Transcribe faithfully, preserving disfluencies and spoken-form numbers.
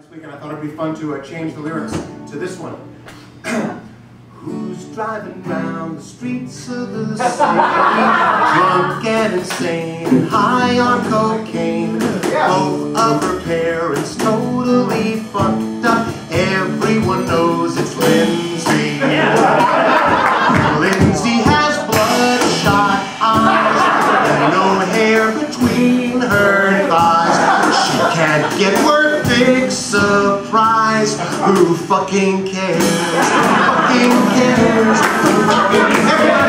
this week, and I thought it'd be fun to uh, change the lyrics to this one. Who's driving round the streets of the city, drunk and insane, and high on cocaine? Yeah. Both of her parents totally fucked up. Everyone knows it's Lindsay. Yeah. Lindsay has bloodshot eyes and no hair between her thighs. She can't get work, big surprise. Who fucking cares? Who fucking cares? Who fucking cares?